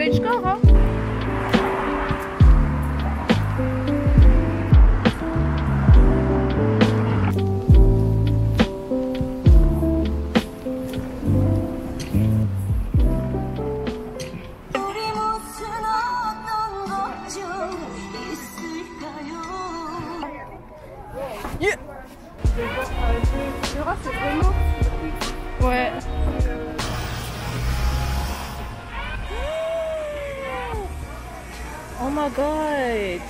fait le score, hein. Yeah. Nora, c'est vraiment... Ouais. Oh my god.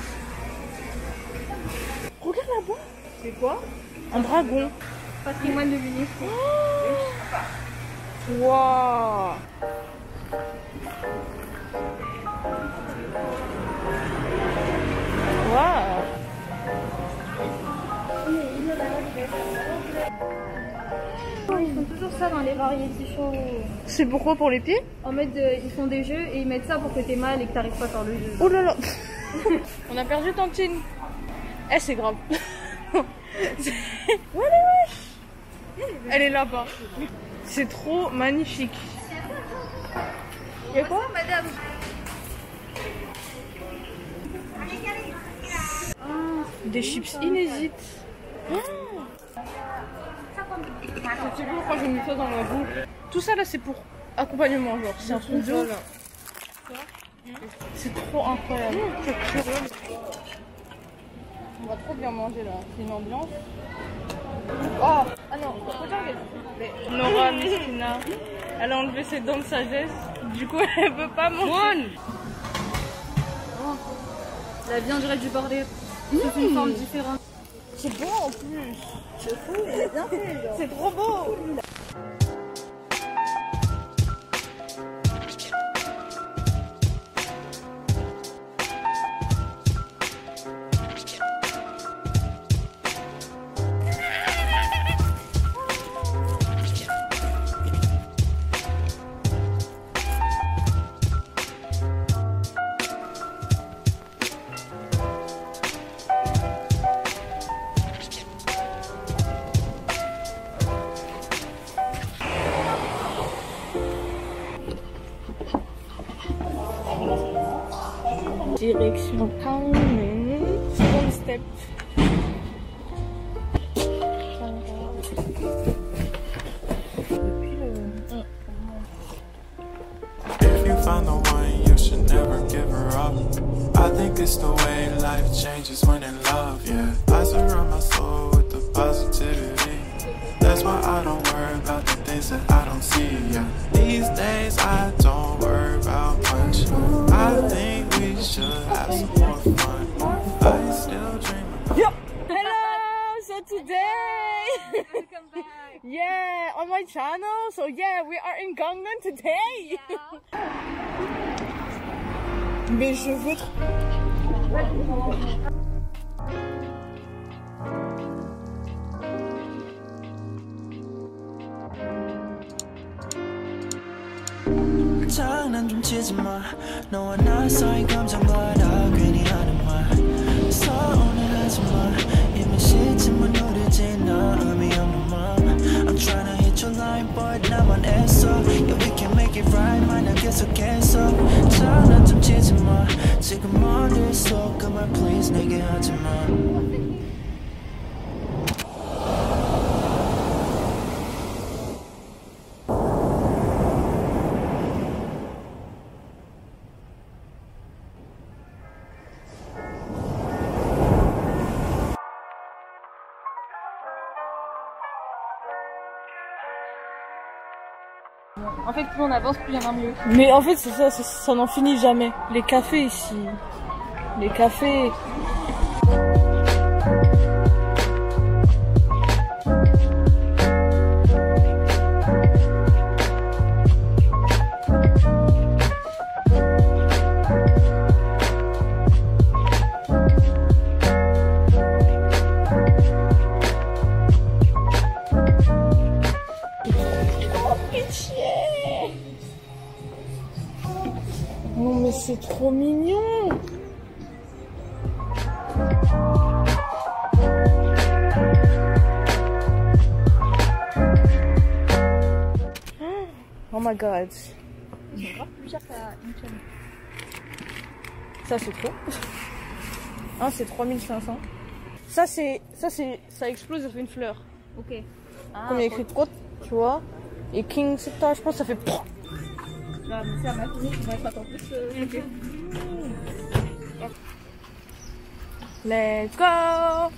Regarde là-bas. C'est quoi? Un dragon. Patrimoine de Vinicius. Oh. Wow. Wow. Ils font toujours ça dans les variétés shows. C'est pourquoi? Pour les pieds? En mode, ils font des jeux et ils mettent ça pour que t'es mal et que t'arrives pas à faire le jeu. Oh là là. On a perdu Tantine. Eh, c'est grave. Elle est là-bas. C'est trop magnifique. Y'a quoi, madame? Des chips inédites. Ah. Je sais plus pourquoi j'ai mis ça dans ma bouche. Tout ça là, c'est pour accompagnement, genre. C'est un truc de... C'est trop incroyable. On va trop bien manger là. C'est une ambiance. Oh. Ah non, regardez. Nora Mesquina, elle a enlevé ses dents de sagesse. Du coup, elle peut pas manger. Oh. La viande du bordel. C'est une forme différente. C'est beau en plus. C'est fou, c'est bien fait. C'est trop beau. Direction town and second step. If you find the one, you should never give her up. I think it's the way life changes when in love, yeah. I surround my soul with the positivity. That's why I don't worry about the things that I don't see, yeah. These days I don't worry about much. I think should have some more fun. I still dream about... Yo. Hello, so today welcome back. Yeah, on my channel. So yeah, we are in Gangneug today. Yeah. Mais je veux... 장난 좀 치지 마 너와 나 사이 감정과 다 괜히 하는 말 서운해 하지 마 이미 시침은 오르지 나 의미 없는 맘 I'm trying to hit your line but 나만 애써 Yeah we can make it right 만약 계속해서 장난 좀 치지 마 지금 어디서 그 말 please 내게 하지 마 En fait, plus on avance, plus il y en a mieux. Mais en fait, c'est ça, ça n'en finit jamais. Les cafés ici. Les cafés. Non mais c'est trop mignon. Oh my god. Ils sont grave plus chers qu'à une chaîne. Ça c'est trop. Un c'est 3500. Ça explose, ça fait une fleur. Ok. Ah, comme il y a écrit de côte, tu vois. Et King Septa, je pense que ça fait. Non, mais c'est à ma tournée, moi je m'attends plus. Okay. Let's go!